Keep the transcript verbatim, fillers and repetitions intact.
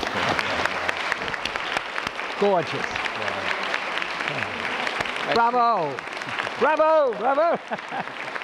Fantastic. Yeah, yeah. Gorgeous. Yeah. Bravo. Bravo. Bravo.